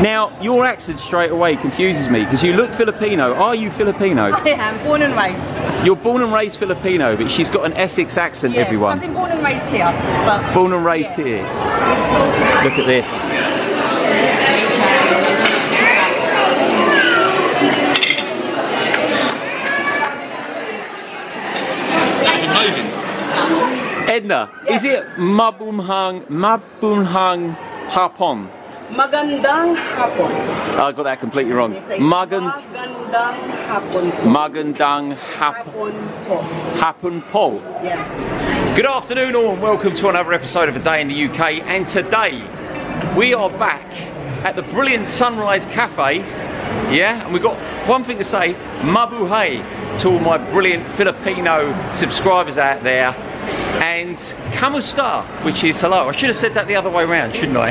Now, your accent straight away confuses me because you look Filipino. Are you Filipino? I am, born and raised. You're born and raised Filipino, but she's got an Essex accent, yeah, everyone. I was born and raised here. But born and raised here. Look at this. Edna, yes. Is it mabunhang hapon? Magandang hapon. I got that completely wrong. Magandang hapon po. Magandang hapon po. Hapon po. Yeah. Good afternoon all and welcome to another episode of A Day in the UK, and today we are back at the brilliant Sunrise Cafe. Yeah, and we've got one thing to say, mabuhay to all my brilliant Filipino subscribers out there. And kamusta, which is hello. I should have said that the other way around, shouldn't I?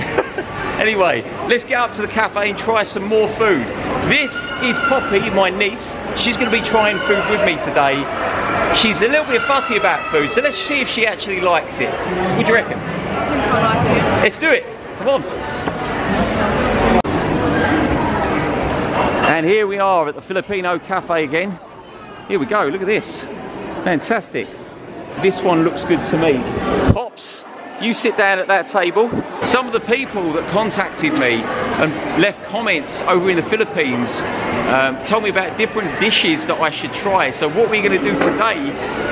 Anyway, let's get up to the cafe and try some more food. This is Poppy, my niece. She's going to be trying food with me today. She's a little bit fussy about food, so let's see if she actually likes it. What do you reckon? I think I like it. Let's do it. Come on. And here we are at the Filipino cafe again. Here we go. Look at this. Fantastic. This one looks good to me. Pops, you sit down at that table. Some of the people that contacted me and left comments over in the Philippines told me about different dishes that I should try. So what we're going to do today,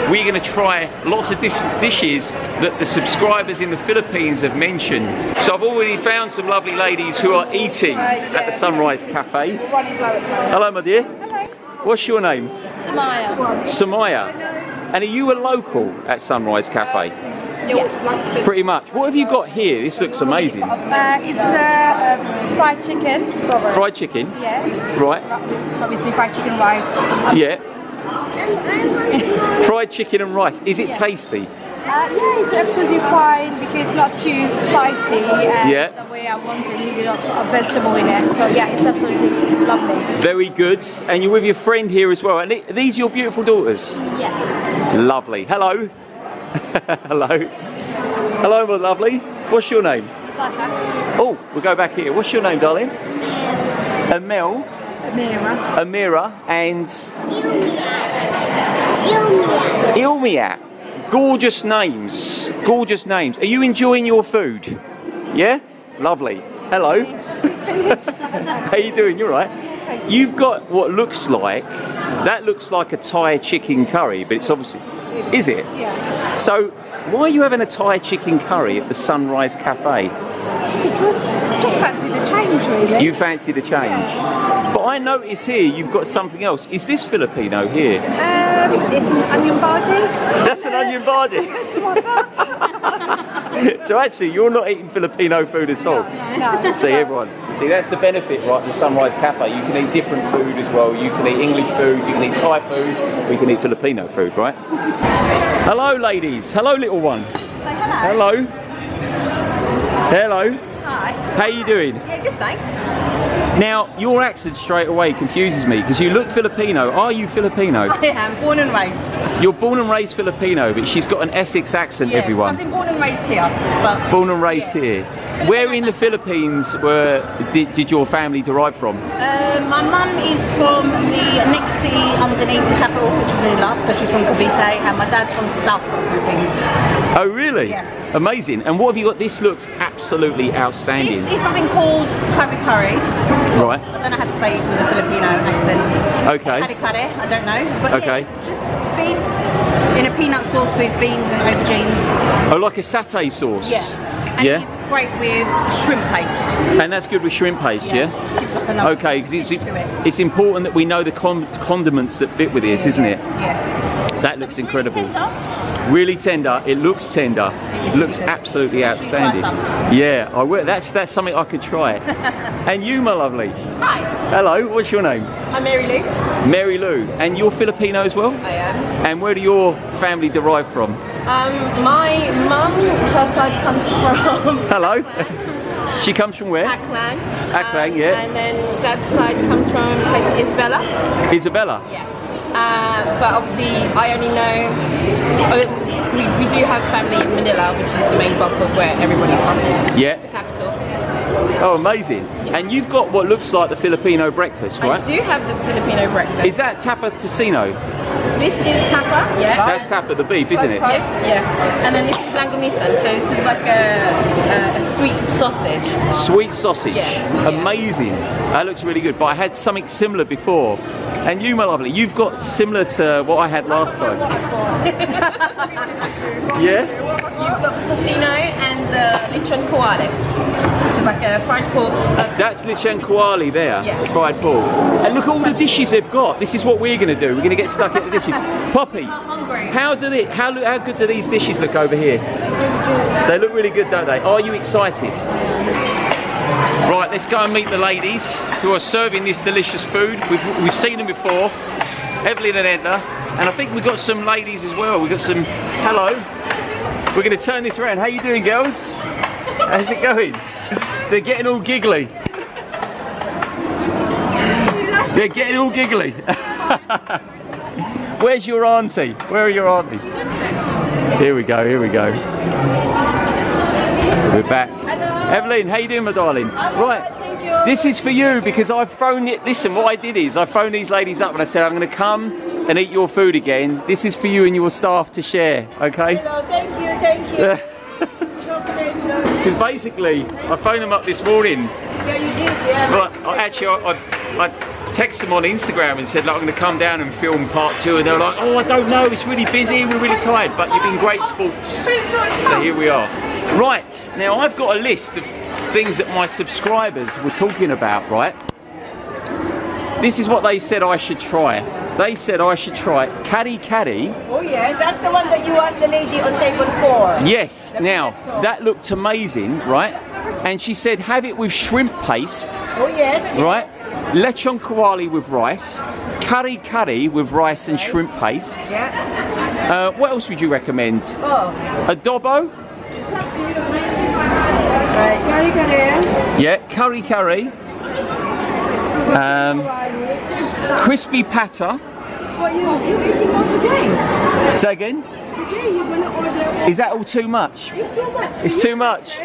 we're going to try lots of different dishes that the subscribers in the Philippines have mentioned. So I've already found some lovely ladies who are eating at the Sunrise Cafe. Hello, my dear. Hello. What's your name? Samaya. Samaya. And are you a local at Sunrise Cafe? Yeah. Pretty much. What have you got here? This looks amazing. It's fried chicken. Fried chicken? Yeah. Right. Obviously fried chicken and rice. Yeah. Fried chicken and rice. Is it tasty? Yeah, it's absolutely fine because it's not too spicy and the way I want a little of vegetable in it. So yeah, it's absolutely lovely. Very good. And you're with your friend here as well. And are these your beautiful daughters? Yes. Lovely. Hello. Hello. Hello, my lovely. What's your name? Oh, we'll go back here. What's your name, darling? Amel. Amira. Amira and Ilmiat. Ilmiat. Gorgeous names. Gorgeous names. Are you enjoying your food? Yeah? Lovely. Hello. How you doing? You're right. You've got what looks like, that looks like a Thai chicken curry, but it's obviously, is it? Yeah. So, why are you having a Thai chicken curry at the Sunrise Cafe? Because just fancy the change, really. You fancy the change. Yeah. But I notice here you've got something else. Is this Filipino here? It's an onion bhaji. That's an onion bhaji. That's what's up. So actually, you're not eating Filipino food at all. No, no. See, everyone. See, that's the benefit, right? The Sunrise Cafe. You can eat different food as well. You can eat English food. You can eat Thai food. We can eat Filipino food, right? Hello, ladies. Hello, little one. Say hello. Hello. Hello. Hi. How are you doing? Yeah, good, thanks. Now, your accent straight away confuses me because you look Filipino. Are you Filipino? I am, born and raised. You're born and raised Filipino, but she's got an Essex accent, everyone. I was born and raised here. But born and raised here. Where in the Philippines did your family derive from? My mum is from the next city underneath the capital, which is Manila, so she's from Cavite, and my dad's from south of the Philippines. Oh really? Yeah. Amazing. And what have you got? This looks absolutely outstanding. This is something called kare-kare. Right. I don't know how to say it with a Filipino accent. Okay. Kare-kare, I don't know. But okay. It's just beef in a peanut sauce with beans and aubergines. Oh, like a satay sauce? Yeah. And it's great with shrimp paste. And that's good with shrimp paste, yeah? It gives up another taste to it. It's important that we know the condiments that fit with this, isn't it? Yeah. That looks incredible. Really tender, it looks tender, it looks absolutely outstanding. Yeah, I will. That's something I could try. And you, my lovely. Hi. Hello, what's your name? I'm Mary Lou. Mary Lou, and you're Filipino as well? I am. And where do your family derive from? My mum, her side comes from... Hello. Aklan. She comes from where? Aklan. Aklan, yeah. And then dad's side comes from a place called Isabela. Isabela? Yeah. But obviously I only know, we do have family in Manila, which is the main bulk of where everybody's from. Yeah. It's the capital. Oh, amazing. Yeah. And you've got what looks like the Filipino breakfast, right? I do have the Filipino breakfast. Is that tapa tossino? This is tapa, yeah. That's tapa, the beef, isn't it? Yes, yeah. And then this is langomisan, so this is like a sweet sausage. Sweet sausage. Yeah. Amazing. Yeah. That looks really good, but I had something similar before. And you, my lovely, you've got similar to what I had last time. Yeah? You've got tossino and the lechon kawali, which is like a fried pork. That's lechon kawali there, yeah. Fried pork. And look at all the dishes they've got. This is what we're going to do. We're going to get stuck at the dishes. Poppy, how good do these dishes look over here? They look really good, don't they? Are you excited? Right, let's go and meet the ladies who are serving this delicious food. We've seen them before, Evelyn and Edna, and I think we've got some ladies as well. We've got some, hello. We're going to turn this around. How you doing, girls? How's it going? They're getting all giggly. They're getting all giggly. Where's your auntie? Where are your auntie? Here we go, here we go. We're back. Evelyn, how you doing, my darling? I'm right, good, thank you. This is for you because I've phoned it. Listen, what I did is I phoned these ladies up and I said I'm going to come and eat your food again. This is for you and your staff to share, okay? Hello, thank you, thank you. Because basically, I phoned them up this morning. Yeah, you did, yeah. But I texted them on Instagram and said, like, I'm going to come down and film part two, and they were like, oh, I don't know, it's really busy, we're really tired, but you've been great sports. So here we are. Right, now I've got a list of things that my subscribers were talking about, right? This is what they said I should try. They said I should try kare-kare. Oh yeah, that's the one that you asked the lady on table 4. Yes, now that looked amazing, right? And she said have it with shrimp paste. Oh yes. Right? Lechon kawali with rice. Kare-kare with rice and shrimp paste. Yeah. What else would you recommend? Oh. Adobo. Kare-kare. Yeah, kare-kare. Crispy pata. What you're eating all today? Say again? Today you're gonna order. Is that all too much? It's too much. It's too much.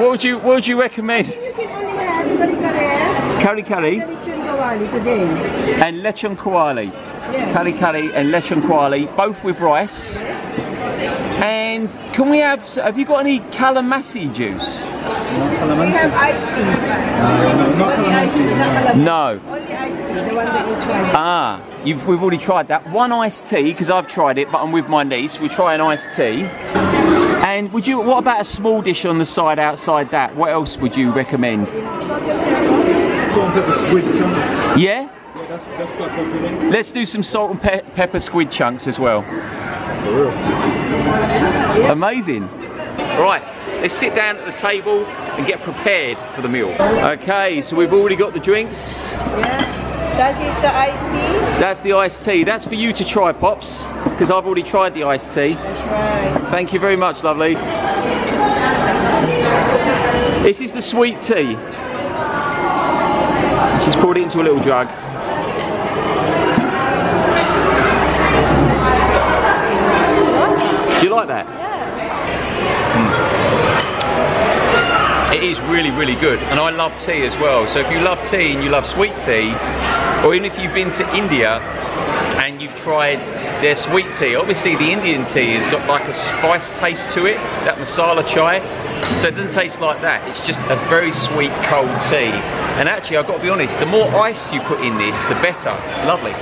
What would you recommend? You can only have kare-kare. Kare-kare. And lechon kawali. Yeah. Kare-kare and lechon kawali, both with rice. And can we have you got any calamansi juice? No calamansi. We have iced tea. No, not calamansi. No. Only iced tea, the one that you tried. Ah, we've already tried that. One iced tea, because I've tried it, but I'm with my niece. We try an iced tea. And what about a small dish on the side outside that? What else would you recommend? Salt and pepper squid chunks. Yeah? Yeah, that's quite popular. Let's do some salt and pepper squid chunks as well. Amazing. Right, let's sit down at the table and get prepared for the meal. Okay, so we've already got the drinks. Yeah. That is the iced tea. That's the iced tea. That's for you to try, Pops, because I've already tried the iced tea. That's right. Thank you very much, lovely. This is the sweet tea. She's poured it into a little jug. Do you like that? Yeah. Mm. It is really, really good. And I love tea as well. So if you love tea and you love sweet tea, or even if you've been to India and you've tried their sweet tea, obviously the Indian tea has got like a spice taste to it, that masala chai. So it doesn't taste like that. It's just a very sweet, cold tea. And actually, I've got to be honest, the more ice you put in this, the better. It's lovely.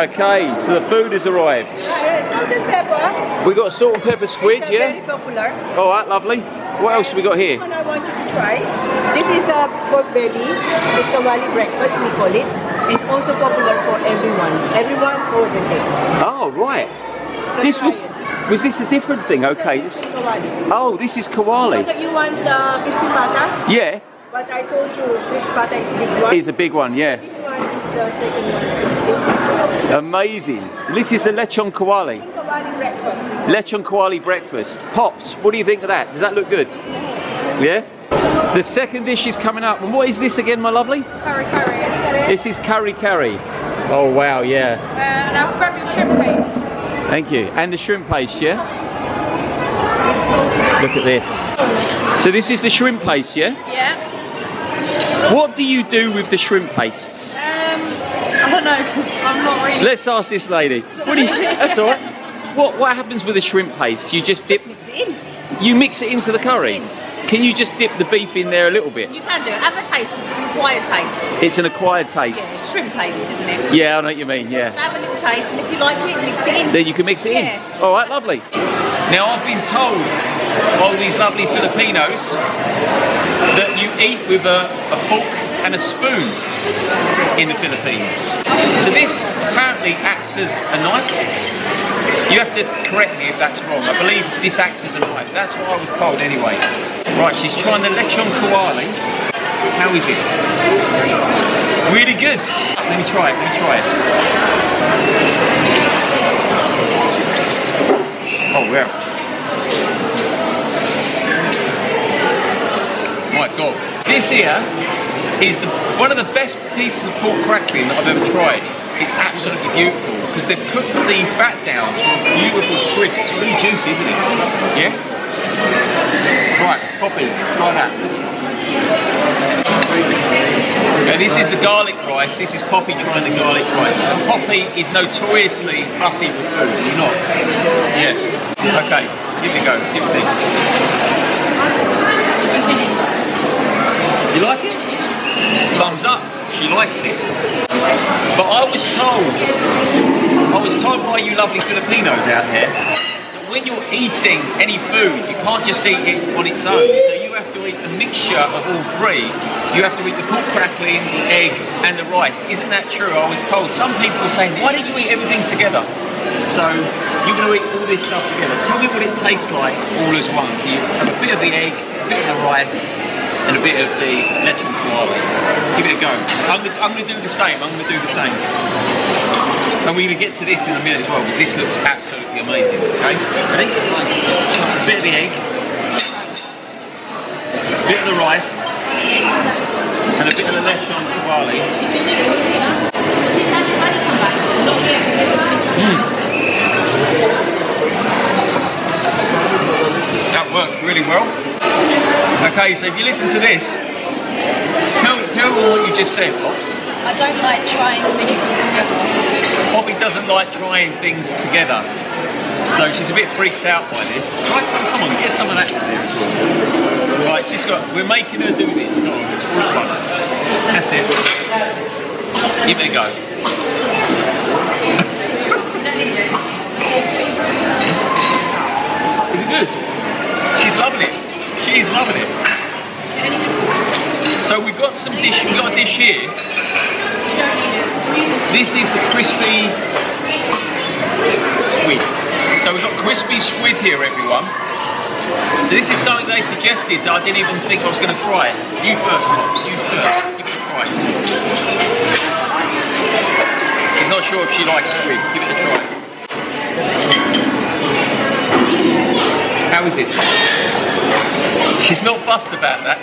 Okay, so the food has arrived. Salt and pepper. We got a salt and pepper squid, yeah? Very popular. All right, lovely. What else have we got here? This one I want you to try. This is a pork belly. It's kawali breakfast, we call it. It's also popular for everyone. Everyone orders it. Oh, right. So this was this a different thing? Okay. This is kawali. Oh, this is kawali. So you want crispy pata? Yeah. But I told you crispy pata is a big one. It's a big one, yeah. This one is the second one. Amazing. This is the lechon kawali. Lechon kawali breakfast. Pops, what do you think of that? Does that look good? Yeah? The second dish is coming up. And what is this again, my lovely? Kare-kare. This is kare-kare. Oh, wow, yeah. And I'll grab your shrimp paste. Thank you. And the shrimp paste, yeah? Look at this. So this is the shrimp paste, yeah? Yeah. What do you do with the shrimp pastes? I don't know, because I'm not really... Let's ask this lady. What do you... That's all right. What happens with the shrimp paste? You just dip... Just mix it in. You mix it into the curry? Can you just dip the beef in there a little bit? You can do it. Have a taste, because it's an acquired taste. It's an acquired taste. Yeah, it's shrimp paste, isn't it? Yeah, I know what you mean, yeah. So have a little taste, and if you like it, mix it in. Then you can mix it in. All right, lovely. Now, I've been told by all these lovely Filipinos that you eat with a fork and a spoon in the Philippines. So this apparently acts as a knife. You have to correct me if that's wrong. I believe this acts as a knife. That's what I was told anyway. Right, she's trying the lechon kawali. How is it? Really good. Let me try it, let me try it. Oh wow. My God. This here, is one of the best pieces of pork crackling that I've ever tried. It's absolutely beautiful because they've cooked the fat down to a beautiful crisp. It's really juicy, isn't it? Yeah? Right, pop in, try that. Now this is the garlic rice, this is Poppy trying the garlic rice. Poppy is notoriously fussy with food, you're not? Yeah. Okay, give it a go, see what you think. You like it? Thumbs up, she likes it. But I was told by you lovely Filipinos out there that when you're eating any food, you can't just eat it on its own. So you have to eat the mixture of all three. You have to eat the pork crackling, the egg, and the rice. Isn't that true? I was told. Some people were saying, why don't you eat everything together? So you're going to eat all this stuff together. Tell me what it tastes like all as one. So you have a bit of the egg, a bit of the rice, and a bit of the lechon kawali. Give it a go. I'm going to do the same, And we're going to get to this in a minute as well, because this looks absolutely amazing, okay? Ready? A bit of the egg, a bit of the rice, and a bit of the lechon kawali. That worked really well. Okay, so if you listen to this, tell me what you just said, Pops. I don't like trying many things together. Poppy doesn't like trying things together. So she's a bit freaked out by this. Try some, come on, get some of that in there as well. Right, she's got, we're making her do this. Go on, it's all fun. That's it. Give it a go. Is it good? She's loving it. She's loving it. So we've got some dish. We've got a dish here. This is the crispy squid. So we've got crispy squid here, everyone. This is something they suggested that I didn't even think I was going to try it. You first, Pops. You first. Give it a try. She's not sure if she likes squid. Give it a try. How is it? She's not fussed about that.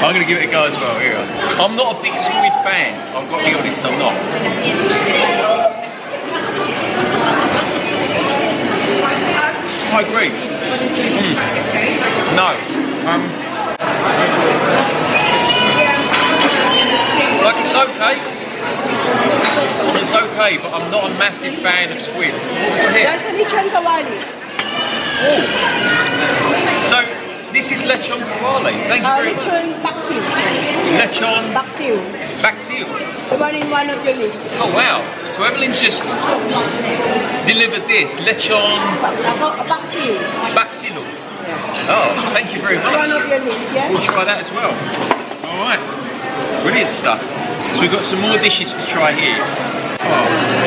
I'm going to give it a go as well. Here. I'm not a big squid fan. I've got to be honest, I'm not. I agree. No. Like it's okay. It's okay, but I'm not a massive fan of squid. That's a lechon kawali. Oh. So this is lechon kawali. Thank you very much. Lechon paksiw. Lechon paksiw. Paksiw. The one in one of your lists. Oh wow! So Evelyn's just delivered this lechon paksiw. Paksiw. Yeah. Oh, thank you very much. One of your lists, yeah. We'll try that as well. All right. Brilliant stuff. So we've got some more dishes to try here. Oh,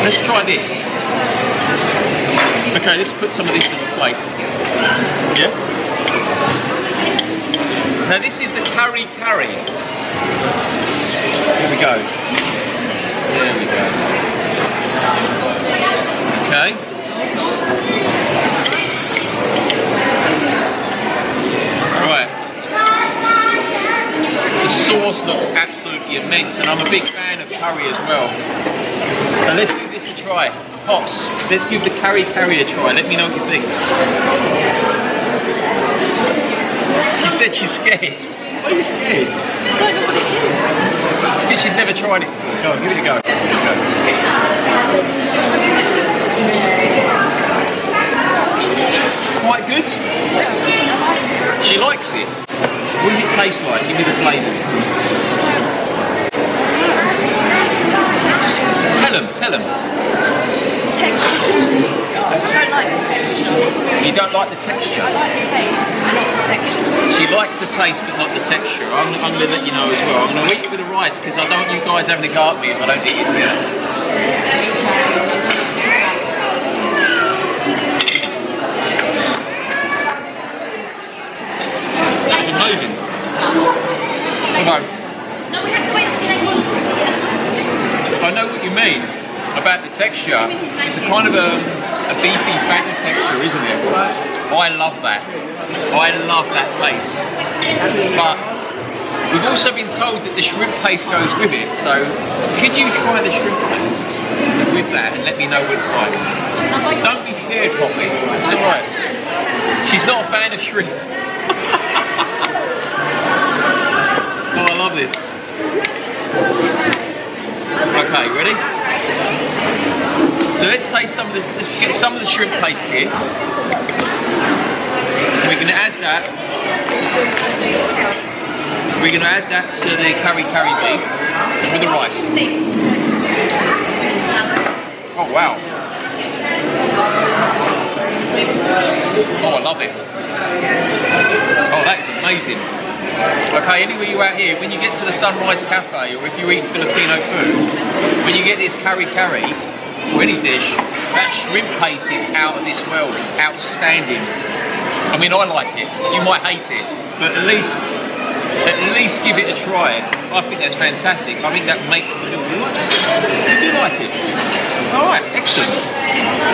let's try this. Okay, let's put some of this on the plate. Yeah. Now this is the kare-kare. Here we go. There we go. Okay. Alright. The sauce looks absolutely immense and I'm a big fan of curry as well. So let's give this a try. Pops, let's give the kare-kare a try. Let me know what you think. She said she's scared. What are you scared? I don't know what it is. Because she's never tried it. Go on, give it a go. Give it a go. Quite good? She likes it. What does it taste like? Give me the flavours. Tell them. Texture. I don't like the texture. You don't like the texture? I like the taste, not the texture. She likes the taste but not the texture. I'm going to let you know as well. I'm going to eat it with the rice because I don't want you guys having a go at me if I don't eat it together. That was amazing. Come on. No, we have to wait until it moves. I know what you mean about the texture. It's a kind of a beefy, fatty texture, isn't it? I love that. I love that taste. But we've also been told that the shrimp paste goes with it, so could you try the shrimp paste with that and let me know what it's like? Don't be scared, Poppy. It's alright. She's not a fan of shrimp. Oh, I love this. Okay, ready? So let's take some of the, let's get some of the shrimp paste here. We're going to add that to the kare-kare beef with the rice. Oh wow! Oh, I love it. Oh, that is amazing. Okay, anywhere you out here, when you get to the Sunrise Cafe, or if you eat Filipino food, when you get this kare-kare, or any dish, that shrimp paste is out of this world. It's outstanding. I mean, I like it. You might hate it, but at least give it a try. I think that's fantastic. I think that makes the food good. You like it? All right, excellent.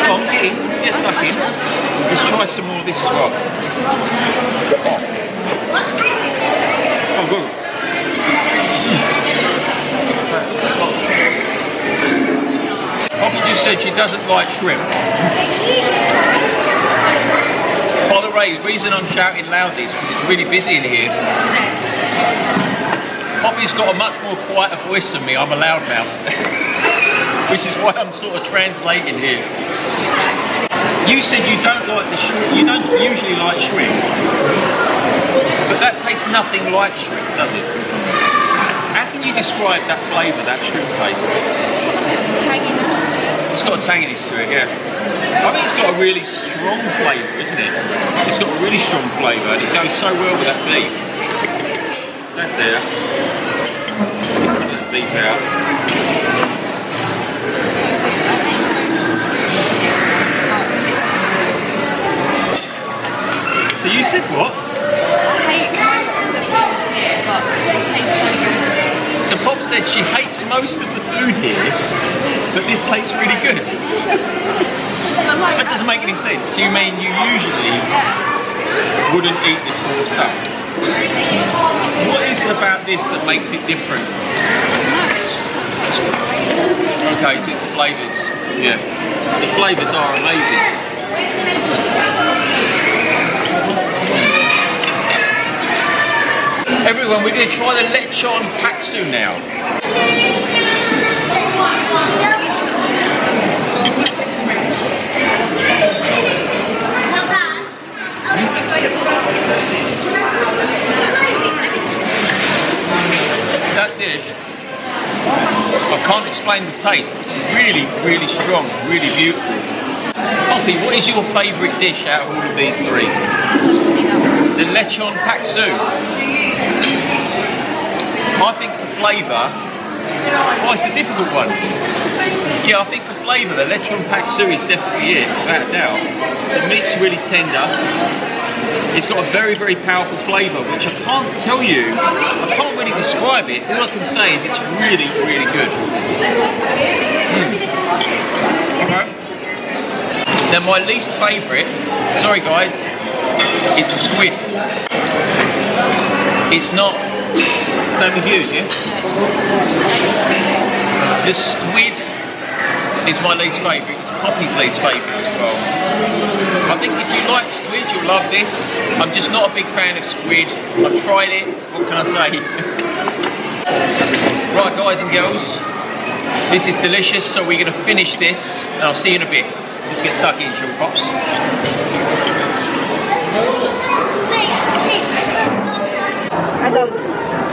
Come on, get stuck in. Let's try some more of this as well. Oh, good. Poppy just said she doesn't like shrimp. By the way, the reason I'm shouting loudly is because it's really busy in here. Poppy's got a much more quieter voice than me. I'm a loudmouth, which is why I'm sort of translating here. You said you don't like the shrimp. You don't usually like shrimp, but that tastes nothing like shrimp, does it? How can you describe that flavour, that shrimp taste? It's got a tanginess to it, yeah. I think it's got a really strong flavour, isn't it? It's got a really strong flavour and it goes so well with that beef. Is that there? Get some of that beef out. So you said what? I hate the food here, but it tastes so good. So Pop said she hates most of the food here, but this tastes really good. That doesn't make any sense. You mean you usually wouldn't eat this sort of stuff? What is it about this that makes it different? Okay, so it's the flavours. Yeah, the flavours are amazing. Everyone, we're going to try the lechon paksiw now. That dish, I can't explain the taste. It's really, really strong, really beautiful. Poppy, what is your favourite dish out of all of these three? The lechon paksiw. I think the flavour. Oh, it's a difficult one. Yeah, I think for flavour, the lechon paksiw is definitely it, without a doubt. The meat's really tender. It's got a very, very powerful flavour, which I can't tell you. I can't really describe it. All I can say is it's really, really good. Okay. Now, my least favourite, sorry guys, is the squid. It's not. Same with you, yeah? The squid It's my least favourite. It's Poppy's least favourite as well. I think if you like squid, you'll love this. I'm just not a big fan of squid. I've tried it. What can I say? Right, guys and girls. This is delicious, so we're going to finish this, and I'll see you in a bit. Let's get stuck in, shall we, Pops?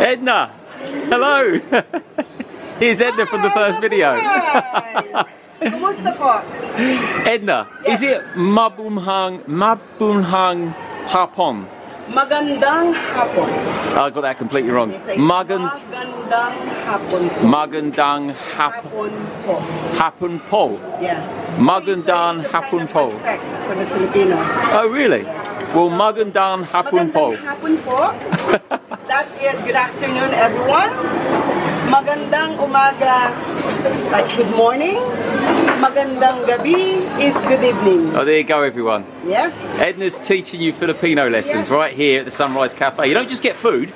Edna! Hello! Here's Edna from the first video. What's the part? Edna, is it Mabunhang Hapon? Magandang hapon. I got that completely wrong. Magandang hapon. Magandang hapon. Hapon po. Yeah. Magandang hapon po. For the Filipino. Oh really? Yes. Well, magandang hapon po. Hapon po. That's it. Good afternoon, everyone. Magandang umaga, like good morning. Magandang gabi is good evening. Oh, there you go, everyone. Yes. Edna's teaching you Filipino lessons right here at the Sunrise Cafe. You don't just get food,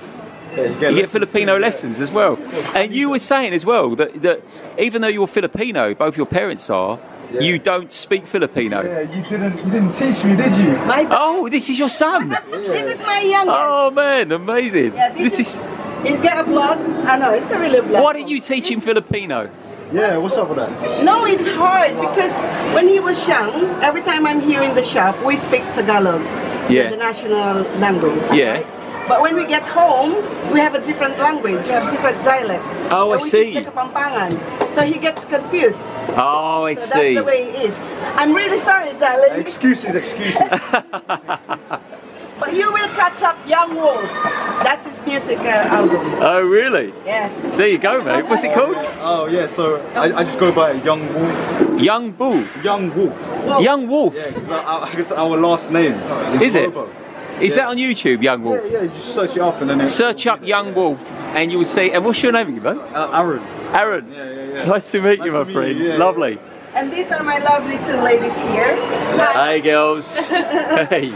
you get Filipino lessons as well. And you were saying as well that even though you're Filipino, both your parents are, you don't speak Filipino. Yeah, you didn't teach me, did you? Oh, this is your son. This is my youngest. Oh, man, amazing. Yeah, this is... He's got a blog. I know, it's not really a blog. Why didn't you teach him Filipino? Yeah, what's up with that? No, it's hard because when he was young, every time I'm here in the shop, we speak Tagalog, the national language. Yeah. Right? But when we get home, we have a different language, we have a different dialect. Oh, I see. We just speak Pampangan, so he gets confused. Oh, I see. So that's the way it is. I'm really sorry, darling. Excuses. But you will catch up, Young Wolf. That's his music album. Oh, really? Yes. There you go, mate. What's it called? Oh, yeah, so I just go by Young Wolf. Young Boo? Young Wolf. Whoa. Young Wolf? Yeah, because it's our last name. Is it? Bobo. Is that on YouTube, Young Wolf? Yeah, you just search it up and then... Search up Young Wolf and you'll see... And what's your name again, man? Aaron. Aaron. Yeah. Nice to meet you, my friend. Yeah, lovely. Yeah. And these are my lovely two ladies here. Hi, girls. Hey.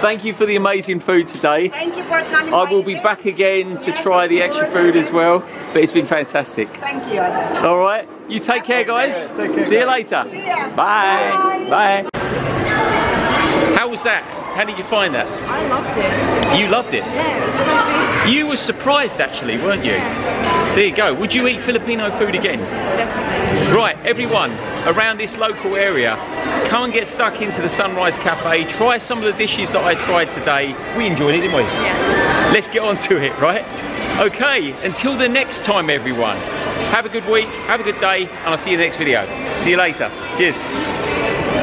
Thank you for the amazing food today. Thank you for coming. I will be back again to try the extra food as well, but it's been fantastic. Thank you. All right, you take care, guys. Take care. See you later. See ya. Bye. Bye. How was that? How did you find that? I loved it. You loved it? Yeah, it was so good. You were surprised actually, weren't you? Yeah. There you go. Would you eat Filipino food again? Definitely. Right, everyone around this local area, come and get stuck into the Sunrise Cafe. Try some of the dishes that I tried today. We enjoyed it, didn't we? Yeah. Let's get on to it, right? Okay, until the next time, everyone. Have a good week, have a good day, and I'll see you in the next video. See you later. Cheers.